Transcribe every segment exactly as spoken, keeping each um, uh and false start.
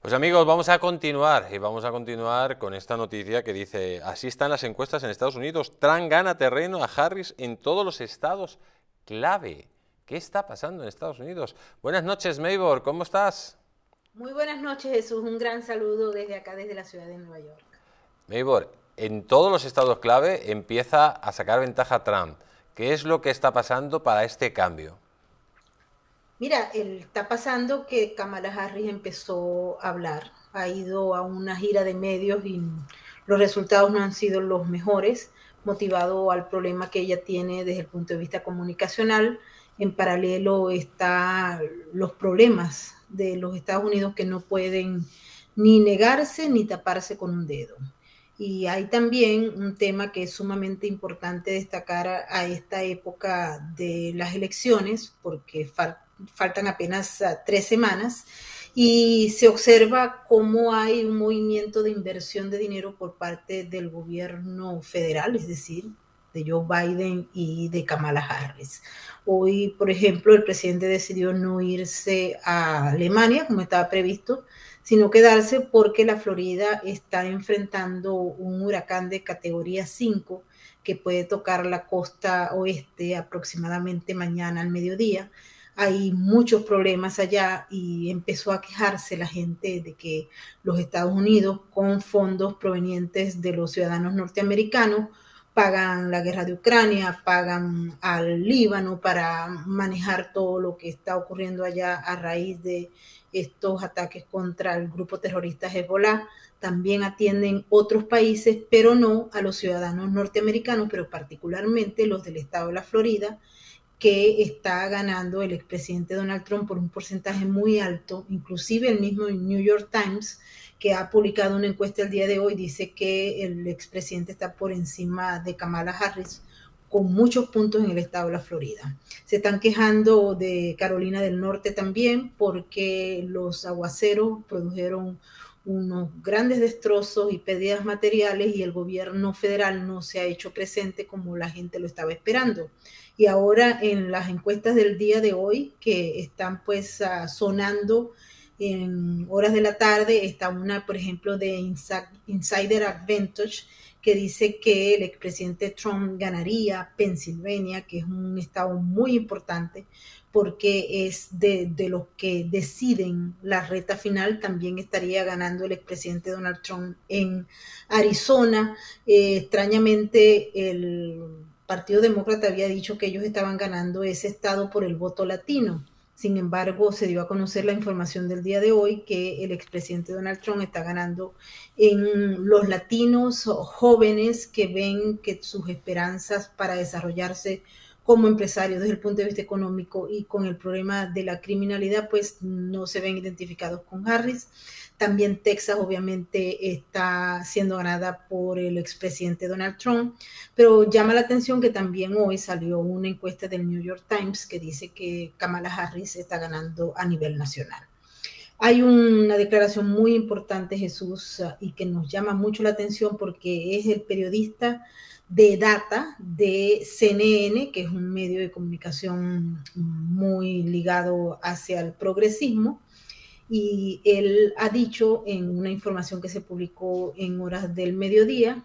Pues amigos, vamos a continuar y vamos a continuar con esta noticia que dice: así están las encuestas en Estados Unidos, Trump gana terreno a Harris en todos los estados clave. ¿Qué está pasando en Estados Unidos? Buenas noches, Maybor, ¿cómo estás? Muy buenas noches, Jesús, un gran saludo desde acá, desde la ciudad de Nueva York. Maybor, en todos los estados clave empieza a sacar ventaja Trump. ¿Qué es lo que está pasando para este cambio? Mira, él está pasando que Kamala Harris empezó a hablar, ha ido a una gira de medios y los resultados no han sido los mejores, motivado al problema que ella tiene desde el punto de vista comunicacional. En paralelo están los problemas de los Estados Unidos que no pueden ni negarse ni taparse con un dedo. Y hay también un tema que es sumamente importante destacar a, a esta época de las elecciones, porque falta faltan apenas tres semanas, y se observa cómo hay un movimiento de inversión de dinero por parte del gobierno federal, es decir, de Joe Biden y de Kamala Harris. Hoy, por ejemplo, el presidente decidió no irse a Alemania, como estaba previsto, sino quedarse porque la Florida está enfrentando un huracán de categoría cinco que puede tocar la costa oeste aproximadamente mañana al mediodía. Hay muchos problemas allá y empezó a quejarse la gente de que los Estados Unidos, con fondos provenientes de los ciudadanos norteamericanos, pagan la guerra de Ucrania, pagan al Líbano para manejar todo lo que está ocurriendo allá a raíz de estos ataques contra el grupo terrorista Hezbollah. También atienden otros países, pero no a los ciudadanos norteamericanos, pero particularmente los del estado de la Florida, que está ganando el expresidente Donald Trump por un porcentaje muy alto. Inclusive el mismo New York Times, que ha publicado una encuesta el día de hoy, dice que el expresidente está por encima de Kamala Harris con muchos puntos en el estado de la Florida. Se están quejando de Carolina del Norte también, porque los aguaceros produjeron unos grandes destrozos y pérdidas materiales y el gobierno federal no se ha hecho presente como la gente lo estaba esperando. Y ahora en las encuestas del día de hoy, que están pues uh, sonando en horas de la tarde, está una, por ejemplo, de Insider Advantage, que dice que el expresidente Trump ganaría Pensilvania, que es un estado muy importante porque es de, de los que deciden la recta final. También estaría ganando el expresidente Donald Trump en Arizona. Eh, extrañamente, el Partido Demócrata había dicho que ellos estaban ganando ese estado por el voto latino. Sin embargo, se dio a conocer la información del día de hoy que el expresidente Donald Trump está ganando en los latinos jóvenes que ven que sus esperanzas para desarrollarse como empresarios desde el punto de vista económico y con el problema de la criminalidad, pues no se ven identificados con Harris. También Texas obviamente está siendo ganada por el expresidente Donald Trump, pero llama la atención que también hoy salió una encuesta del New York Times que dice que Kamala Harris está ganando a nivel nacional. Hay una declaración muy importante, Jesús, y que nos llama mucho la atención porque es el periodista de Data de C N N, que es un medio de comunicación muy ligado hacia el progresismo, y él ha dicho en una información que se publicó en horas del mediodía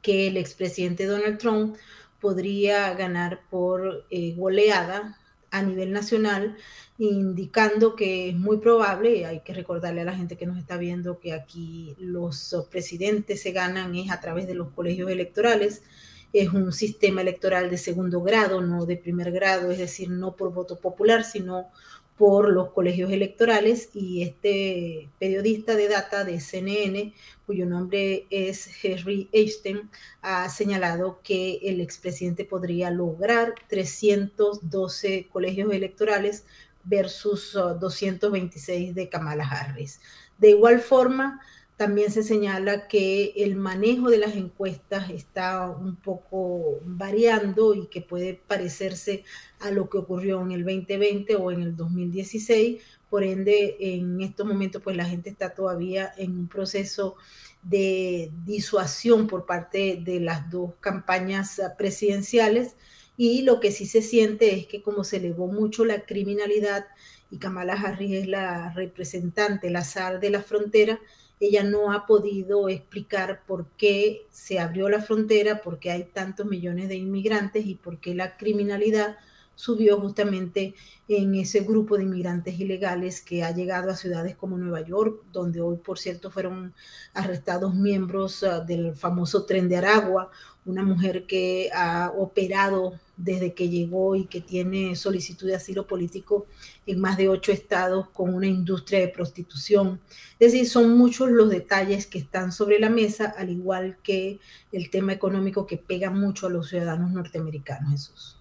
que el expresidente Donald Trump podría ganar por eh, goleada a nivel nacional, indicando que es muy probable, y hay que recordarle a la gente que nos está viendo que aquí los presidentes se ganan es a través de los colegios electorales. Es un sistema electoral de segundo grado, no de primer grado, es decir, no por voto popular, sino por los colegios electorales. Y este periodista de Data de C N N, cuyo nombre es Harry Enten, ha señalado que el expresidente podría lograr trescientos doce colegios electorales versus doscientos veintiséis de Kamala Harris. De igual forma, también se señala que el manejo de las encuestas está un poco variando y que puede parecerse a lo que ocurrió en el veinte veinte o en el dos mil dieciséis. Por ende, en estos momentos, pues la gente está todavía en un proceso de disuasión por parte de las dos campañas presidenciales Y lo que sí se siente es que como se elevó mucho la criminalidad y Kamala Harris es la representante, la zar de la frontera, ella no ha podido explicar por qué se abrió la frontera, por qué hay tantos millones de inmigrantes y por qué la criminalidad subió justamente en ese grupo de inmigrantes ilegales que ha llegado a ciudades como Nueva York, donde hoy, por cierto, fueron arrestados miembros del famoso Tren de Aragua, una mujer que ha operado desde que llegó y que tiene solicitud de asilo político en más de ocho estados con una industria de prostitución. Es decir, son muchos los detalles que están sobre la mesa, al igual que el tema económico que pega mucho a los ciudadanos norteamericanos, Jesús.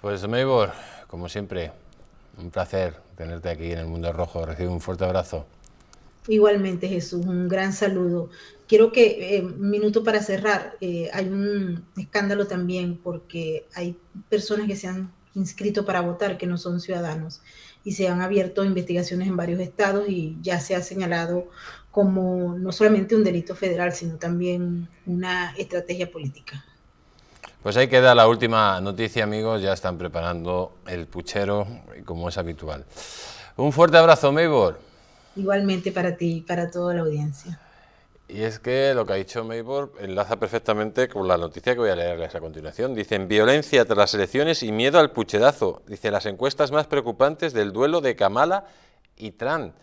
Pues Maybor, como siempre, un placer tenerte aquí en el Mundo Rojo. Recibe un fuerte abrazo. Igualmente, Jesús, un gran saludo. Quiero que, eh, un minuto para cerrar, eh, hay un escándalo también porque hay personas que se han inscrito para votar que no son ciudadanos y se han abierto investigaciones en varios estados y ya se ha señalado como no solamente un delito federal, sino también una estrategia política. Pues ahí queda la última noticia, amigos. Ya están preparando el puchero, como es habitual. Un fuerte abrazo, Maybor. Igualmente para ti y para toda la audiencia. Y es que lo que ha dicho Maybor enlaza perfectamente con la noticia que voy a leerles a continuación. Dicen, violencia tras las elecciones y miedo al pucherazo. Dice, las encuestas más preocupantes del duelo de Kamala y Trump.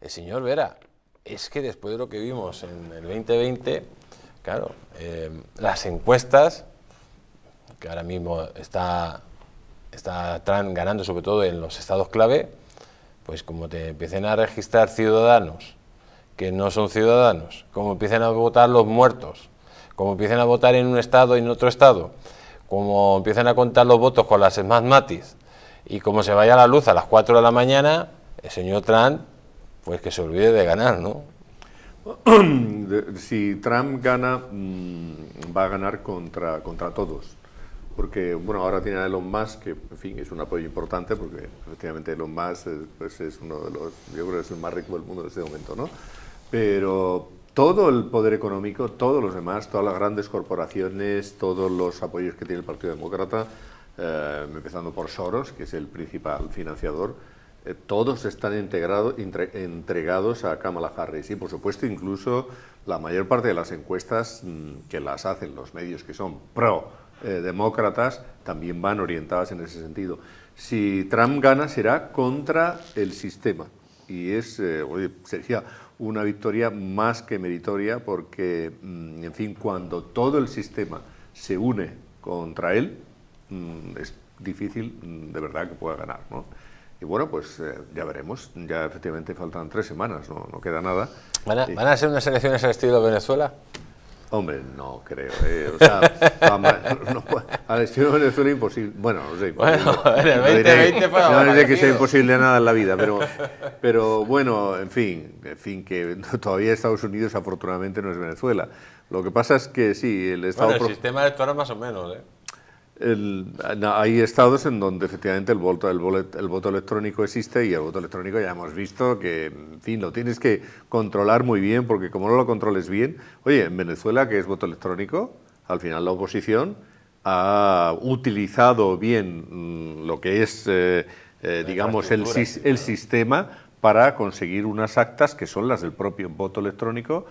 El señor Vera, es que después de lo que vimos en el veinte veinte, claro, eh, las encuestas, que ahora mismo está, está Trump ganando sobre todo en los estados clave, pues como te empiecen a registrar ciudadanos que no son ciudadanos, como empiecen a votar los muertos, como empiecen a votar en un estado y en otro estado, como empiecen a contar los votos con las Smartmatic y como se vaya la luz a las cuatro de la mañana, el señor Trump, pues que se olvide de ganar, ¿no? Si Trump gana, va a ganar contra, contra todos. Porque, bueno, ahora tiene a Elon Musk, que, en fin, es un apoyo importante, porque efectivamente Elon Musk es, pues, es uno de los, yo creo que es el más rico del mundo en este momento, ¿no? Pero todo el poder económico, todos los demás, todas las grandes corporaciones, todos los apoyos que tiene el Partido Demócrata, eh, empezando por Soros, que es el principal financiador, eh, todos están integrado, entre, entregados a Kamala Harris. Y, por supuesto, incluso la mayor parte de las encuestas mmm, que las hacen los medios que son pro Eh, demócratas también van orientadas en ese sentido. Si Trump gana, será contra el sistema y es, eh, oye, sería una victoria más que meritoria porque, mmm, en fin, cuando todo el sistema se une contra él, mmm, es difícil mmm, de verdad que pueda ganar, ¿no? Y bueno, pues eh, ya veremos, ya efectivamente faltan tres semanas, no, no queda nada. ¿Van a, y... ¿Van a ser unas elecciones al estilo Venezuela? Hombre, no creo, eh. O sea, al estilo de Venezuela imposible. Bueno, no sé. Bueno, el veinte veinte fue no diré que sea imposible nada en la vida, pero, pero bueno, en fin, en fin, que todavía Estados Unidos afortunadamente no es Venezuela. Lo que pasa es que sí, el Estado... Bueno, el sistema electoral más o menos, ¿eh? El, no, hay estados en donde efectivamente el voto, el, bolet, el voto electrónico existe y el voto electrónico ya hemos visto que, en fin, lo tienes que controlar muy bien porque como no lo controles bien, oye, en Venezuela, que es voto electrónico, al final la oposición ha utilizado bien mmm, lo que es, eh, eh, digamos, el, el sistema para conseguir unas actas que son las del propio voto electrónico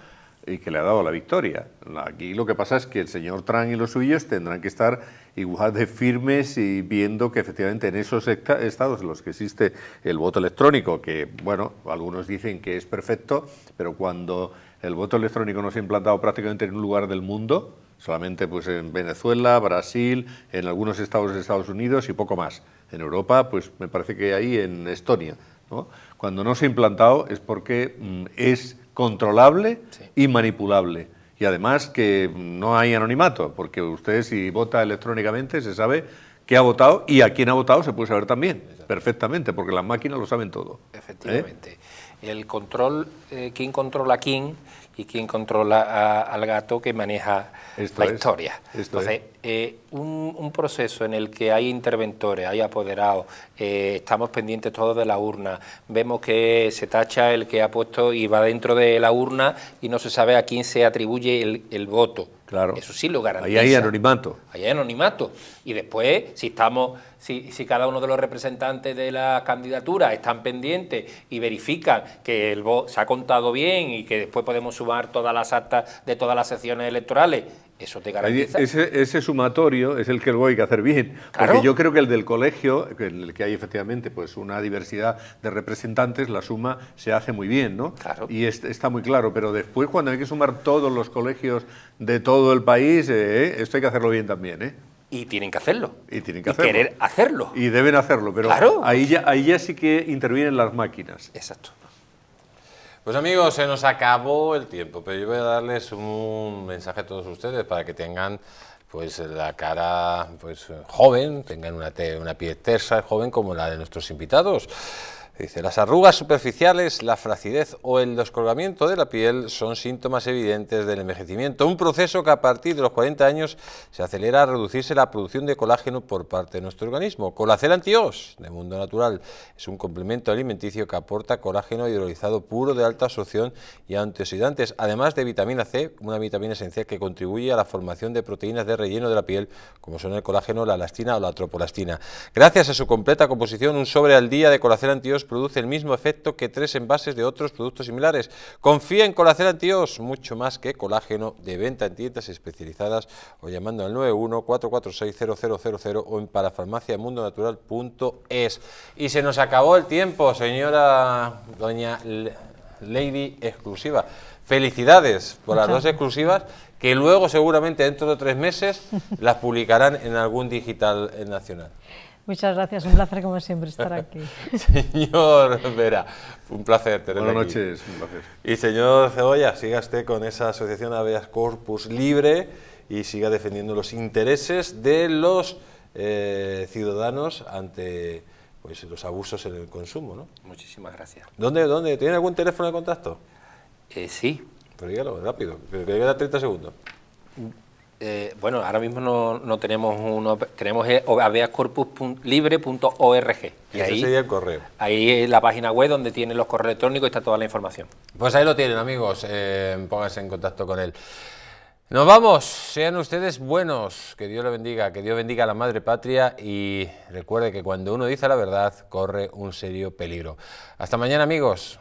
y que le ha dado la victoria. Aquí lo que pasa es que el señor Trump y los suyos tendrán que estar igual de firmes y viendo que efectivamente en esos estados en los que existe el voto electrónico, que bueno, algunos dicen que es perfecto, pero cuando el voto electrónico no se ha implantado prácticamente en un lugar del mundo, solamente pues en Venezuela, Brasil, en algunos estados de Estados Unidos y poco más. En Europa, pues me parece que ahí en Estonia, ¿no? Cuando no se ha implantado es porque mmm, es controlable sí. y manipulable. Y además que no hay anonimato, porque usted si vota electrónicamente se sabe qué ha votado y a quién ha votado se puede saber también, perfectamente, porque las máquinas lo saben todo. Efectivamente. ¿Eh? El control, eh, quién controla a quién y quién controla a, al gato que maneja esto la es, historia. Entonces, eh, un, un proceso en el que hay interventores, hay apoderados, eh, estamos pendientes todos de la urna, vemos que se tacha el que ha puesto y va dentro de la urna y no se sabe a quién se atribuye el, el voto. Claro. Eso sí lo garantiza. Ahí hay anonimato. Ahí hay anonimato. Y después, si estamos, si, si cada uno de los representantes de la candidatura están pendientes y verifican que el voto se ha contado bien y que después podemos sumar todas las actas de todas las secciones electorales, eso te garantiza. Ahí, ese, ese sumatorio es el que luego hay que hacer bien. Claro. Porque yo creo que el del colegio, en el que hay efectivamente pues una diversidad de representantes, la suma se hace muy bien, ¿no? Claro. Y es, está muy claro. Pero después, cuando hay que sumar todos los colegios de todo todo el país, eh, esto hay que hacerlo bien también, ¿eh? Y tienen que hacerlo. Y tienen que hacerlo. Y querer hacerlo. Y deben hacerlo, pero claro, ahí ya, ahí ya sí que intervienen las máquinas. Exacto. Pues amigos, se nos acabó el tiempo, pero yo voy a darles un mensaje a todos ustedes para que tengan pues la cara pues joven, tengan una, te, una piel tersa, joven como la de nuestros invitados. Dice, las arrugas superficiales, la flacidez o el descolgamiento de la piel son síntomas evidentes del envejecimiento, un proceso que a partir de los cuarenta años se acelera a reducirse la producción de colágeno por parte de nuestro organismo. Colacel Antiós, de Mundo Natural, es un complemento alimenticio que aporta colágeno hidrolizado puro de alta absorción y antioxidantes, además de vitamina C, una vitamina esencial que contribuye a la formación de proteínas de relleno de la piel, como son el colágeno, la elastina o la tropolastina. Gracias a su completa composición, un sobre al día de Colacel Antiós produce el mismo efecto que tres envases de otros productos similares. Confía en Colacel Antiós, mucho más que colágeno, de venta en tiendas especializadas o llamando al nueve uno cuatro cuatro seis cero cero cero cero o en parafarmacia mundo natural punto es. Y se nos acabó el tiempo, señora doña Lady Exclusiva. Felicidades por las dos exclusivas, que luego seguramente dentro de tres meses las publicarán en algún digital nacional. Muchas gracias, un placer como siempre estar aquí. Señor Vera, un placer tenerlo aquí. Buenas noches, un placer. Y señor Cebolla, siga usted con esa asociación Habeas Corpus Libre y siga defendiendo los intereses de los eh, ciudadanos ante pues, los abusos en el consumo, ¿no? Muchísimas gracias. ¿Dónde, dónde? ¿Tiene algún teléfono de contacto? Eh, sí. Pero dígalo, rápido, que le queda treinta segundos. Eh, bueno, ahora mismo no, no tenemos uno, tenemos habeas corpus libre punto org. Y ahí sería el correo. Ahí es la página web donde tiene los correos electrónicos y está toda la información. Pues ahí lo tienen, amigos, eh, pónganse en contacto con él. Nos vamos, sean ustedes buenos, que Dios le bendiga, que Dios bendiga a la madre patria y recuerde que cuando uno dice la verdad corre un serio peligro. Hasta mañana, amigos.